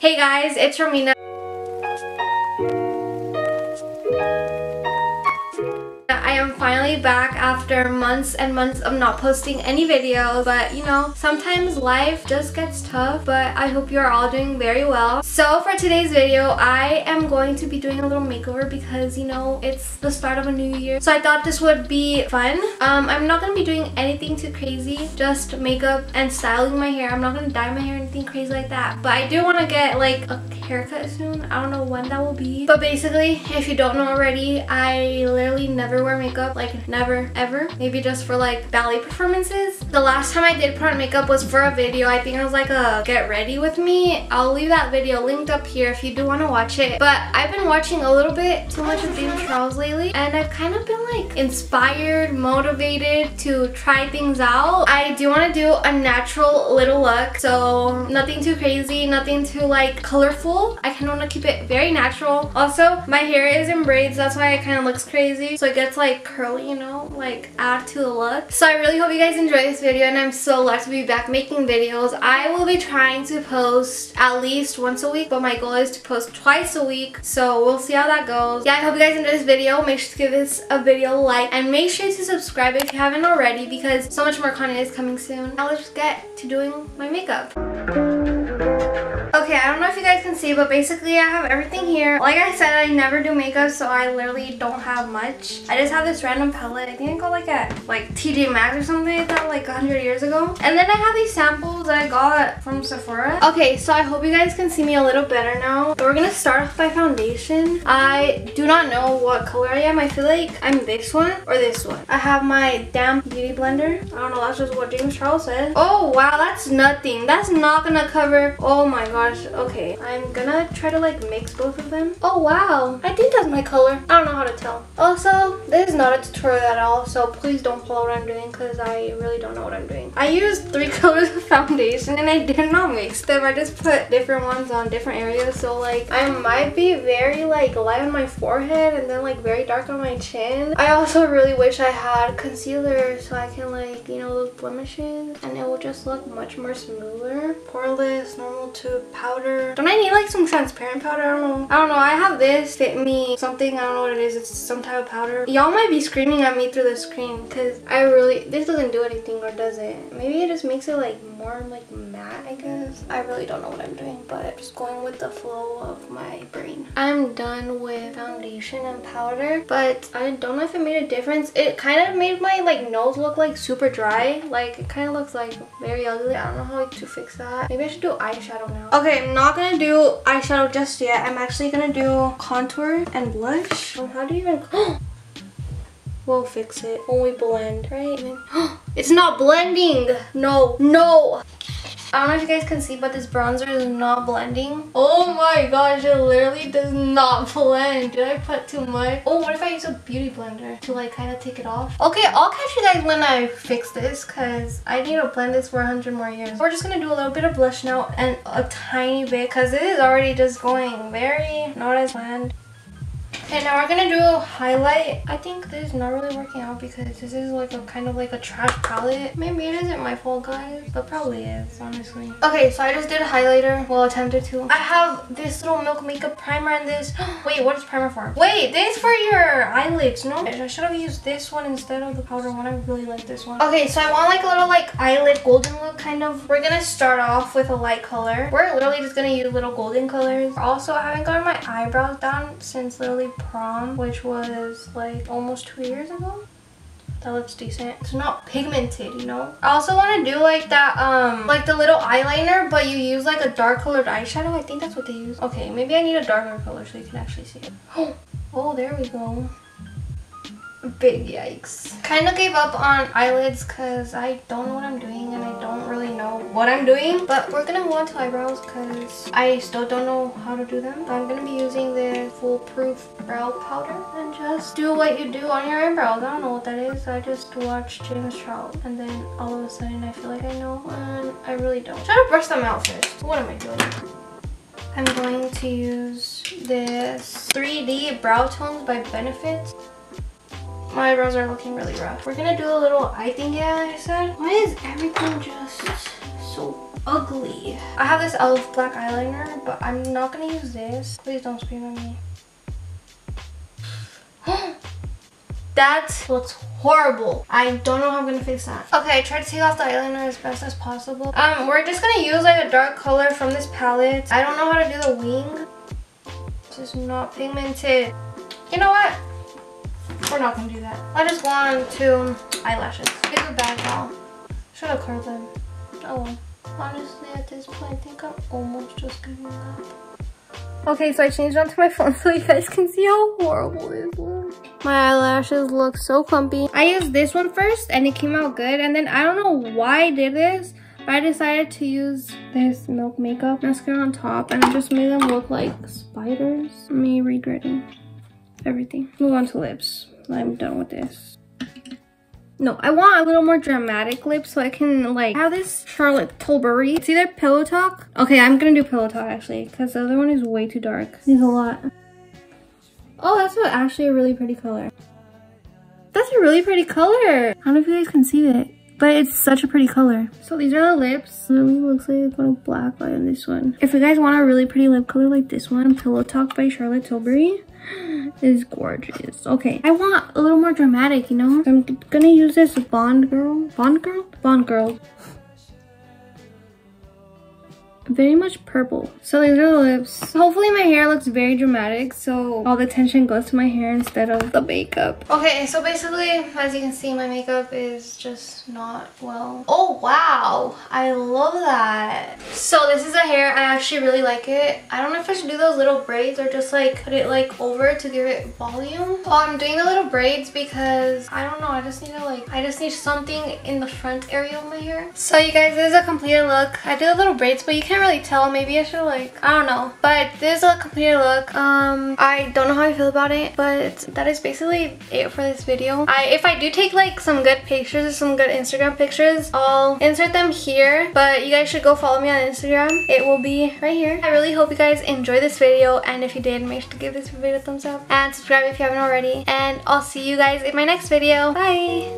Hey guys, it's Romina. I am finally back after months and months of not posting any videos, but you know, sometimes life just gets tough, but I hope you're all doing very well. So for today's video, I am going to be doing a little makeover because, you know, it's the start of a new year. So I thought this would be fun. I'm not going to be doing anything too crazy, just makeup and styling my hair. I'm not going to dye my hair or anything crazy like that, but I do want to get like a haircut soon. I don't know when that will be, but basically, if you don't know already, I literally never wear makeup, like never ever, maybe just for like ballet performances. The last time I did put on makeup was for a video. I think it was like a get ready with me. I'll leave that video linked up here if you do want to watch it. But I've been watching a little bit too much of James Charles lately, and I've kind of been like inspired, motivated to try things out. I do want to do a natural little look, so nothing too crazy, nothing too like colorful. I kind of want to keep it very natural. Also, my hair is in braids, that's why it kind of looks crazy, so it gets like curly, you know, like add to the look. So I really hope you guys enjoy this video, and I'm so glad to be back making videos. I will be trying to post at least once a week, but my goal is to post twice a week, so we'll see how that goes. Yeah, I hope you guys enjoy this video. Make sure to give this a video a like, and make sure to subscribe if you haven't already, because so much more content is coming soon. Now let's get to doing my makeup. Okay, I don't know if you guys can see, but basically I have everything here. Like I said, I never do makeup, so I literally don't have much. I just have this random palette. I think I got like at like TJ Maxx or something like that, like 100 years ago. And then I have these samples that I got from Sephora. Okay, so I hope you guys can see me a little better now. But we're gonna start off by foundation. I do not know what color I am. I feel like I'm this one or this one. I have my damp beauty blender. I don't know, that's just what James Charles said. Oh wow, that's nothing. That's not gonna cover. Oh my god. Okay, I'm gonna try to like mix both of them. Oh wow, I think that's my color. I don't know how to tell. Also, this is not a tutorial at all, so please don't follow what I'm doing because I really don't know what I'm doing. I used 3 colors of foundation and I did not mix them. I just put different ones on different areas, so like I might be very like light on my forehead and then like very dark on my chin. I also really wish I had concealer so I can like, you know, those blemishes, and it will just look much more smoother. Poreless, normal to powder. Don't I need like some transparent powder? I don't know. I have this Fit Me something. I don't know what it is. It's some type of powder. Y'all might be screaming at me through the screen because this doesn't do anything, or does it? Maybe it just makes it like more like matte, I guess. I really don't know what I'm doing, but I'm just going with the flow of my brain. I'm done with foundation and powder, but I don't know if it made a difference. It kind of made my like nose look like super dry. Like it kind of looks like very ugly. I don't know how to fix that. Maybe I should do eyeshadow now. Okay, I'm not gonna do eyeshadow just yet. I'm actually gonna do contour and blush. How do you even... We'll fix it when we blend, right? It's not blending! No, no! I don't know if you guys can see, but this bronzer is not blending. Oh my gosh, it literally does not blend. Did I put too much? Oh, what if I use a beauty blender to like kind of take it off? Okay, I'll catch you guys when I fix this because I need to blend this for 100 more years. We're just going to do a little bit of blush now, and a tiny bit because it is already just going very not as planned. Okay, now we're gonna do a highlight. I think this is not really working out because this is like a kind of like a trash palette. Maybe it isn't my fault, guys, but probably is, honestly. Okay, so I just did a highlighter. Well, attempted to. I have this little Milk Makeup primer and this. Wait, what is primer for? Wait, this is for your eyelids, no? I should have used this one instead of the powder one. I really like this one. Okay, so I want like a little like eyelid golden look, kind of. We're gonna start off with a light color. We're literally just gonna use little golden colors. Also, I haven't gotten my eyebrows down since literally prom, which was like almost 2 years ago. That looks decent. It's not pigmented, you know. I also want to do like that like the little eyeliner, but you use like a dark colored eyeshadow. I think that's what they use. Okay, maybe I need a darker color so you can actually see it. Oh, there we go. Big yikes. Kind of gave up on eyelids because I don't know what I'm doing, and I don't really know what I'm doing, but we're gonna move on to eyebrows because I still don't know how to do them. I'm gonna be using the foolproof brow powder and just do what you do on your eyebrows. I don't know what that is. I just watched James Charles and then all of a sudden I feel like I know, and I really don't. Try to brush them out first. What am I doing? I'm going to use this 3D brow tones by Benefit. My eyebrows are looking really rough. We're gonna do a little, I think, yeah, I said. Why is everything just so ugly. I have this e.l.f. black eyeliner, but I'm not gonna use this. Please don't scream at me. That looks horrible. I don't know how I'm gonna fix that. Okay, I tried to take off the eyeliner as best as possible. We're just gonna use like a dark color from this palette. I don't know how to do the wing. This is not pigmented. You know what? We're not gonna do that. I just want to eyelashes. These are bad now. Should have curled them. Oh, honestly, at this point, I think I'm almost just giving up. Okay, so I changed onto my phone so you guys can see how horrible it looks. My eyelashes look so clumpy. I used this one first and it came out good, and then I don't know why I did this, but I decided to use this Milk Makeup mascara on top and it just made them look like spiders. Me regretting everything. Move on to lips. I'm done with this. No, I want a little more dramatic lips so I can like have this Charlotte Tilbury. It's either Pillow Talk. Okay, I'm gonna do Pillow Talk actually because the other one is way too dark. Needs a lot. Oh, that's actually a really pretty color. That's a really pretty color. I don't know if you guys can see it, but it's such a pretty color. So these are the lips. It really looks like I put a black light on this one. If you guys want a really pretty lip color like this one, Pillow Talk by Charlotte Tilbury is gorgeous. Okay, I want a little more dramatic, you know? I'm gonna use this Bond Girl. Very much purple. So these are the lips. Hopefully my hair looks very dramatic, so all the tension goes to my hair instead of the makeup. Okay, so basically, as you can see, my makeup is just not well. Oh wow, I love that. So this is the hair. I actually really like it. I don't know if I should do those little braids or just like put it like over to give it volume. Oh, I'm doing the little braids because I don't know, I just need to like, I just need something in the front area of my hair. So you guys, this is a completed look. I did the little braids, but you can't really tell. Maybe I should like, I don't know, but this is a completed look. I don't know how I feel about it, but that is basically it for this video. If I do take like some good pictures or some good Instagram pictures, I'll insert them here, but you guys should go follow me on Instagram. It will be right here. I really hope you guys enjoyed this video, and if you did, make sure to give this video a thumbs up and subscribe if you haven't already, and I'll see you guys in my next video. Bye.